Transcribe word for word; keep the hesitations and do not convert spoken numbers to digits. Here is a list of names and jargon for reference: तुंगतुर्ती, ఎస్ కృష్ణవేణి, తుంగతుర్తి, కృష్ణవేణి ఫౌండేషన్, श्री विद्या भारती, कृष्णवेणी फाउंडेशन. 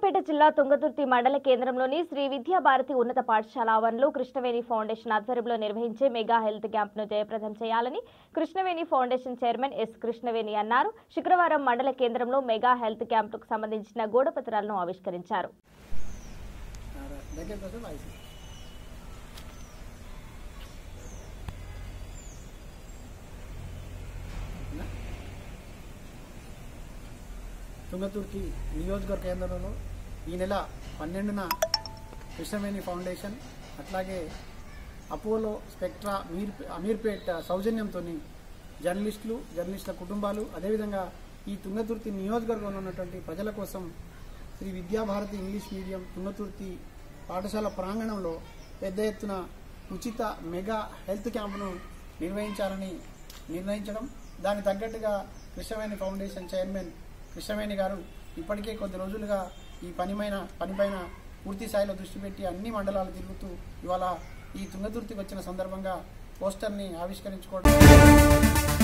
సూర్యాపేట జిల్లా తుంగతుర్తి మండల కేంద్రంలోని శ్రీ విద్యా భారతి ఉన్నత పాఠశాల ఆవరణలో కృష్ణవేణి ఫౌండేషన్ ఆధ్వర్యంలో నిర్వహించే మెగా హెల్త్ క్యాంప్ను జయప్రదం చేయాలని కృష్ణవేణి ఫౌండేషన్ chairman ఎస్ కృష్ణవేణి అన్నారు। శుక్రవారం మండల కేంద్రంలో మెగా హెల్త్ క్యాంప్కు సంబంధించిన గోడపత్రాలను ఆవిష్కరించారు। तुंगतुर्ती नियोजकवर्ग केंद्रंलो ई नेल పన్నెండున कृष्णवेणी फाउंडेशन अट्लागे अपोलो स्पेक्ट्रा अमीर्पेट सौजन्यंतोनी जर्नलिस्टुलु जर्नलिस्टुल कुटुंबालु अदे विधंगा ई तुंगतुर्ती नियोजकवर्गंलो उन्नटुवंटि प्रजल कोसम श्री विद्या भारती इंग्लीश मीडियम तुंगतुर्ती पाठशाला प्रांगणंलो पेद्द एत्तुन उचित मेगा हेल्थ क्यांप्नु निर्वहिंचाలని నిర్ణయించడం దానికి తగ్గట్టుగా कृष्णवेणी फाउंडेशन चैर्मन కృష్ణవేణి గారు ఇప్పటికే కొద్ది రోజులుగా ఈ పనిమైన పనిపైన పూర్తి స్థాయిలో దృష్టి పెట్టి అన్ని మండలాలు తిరుగుతూ ఇవాళ ఈ తుంగతుర్తికి వచ్చిన సందర్భంగా పోస్టర్‌ని ఆవిష్కరించుకోవడం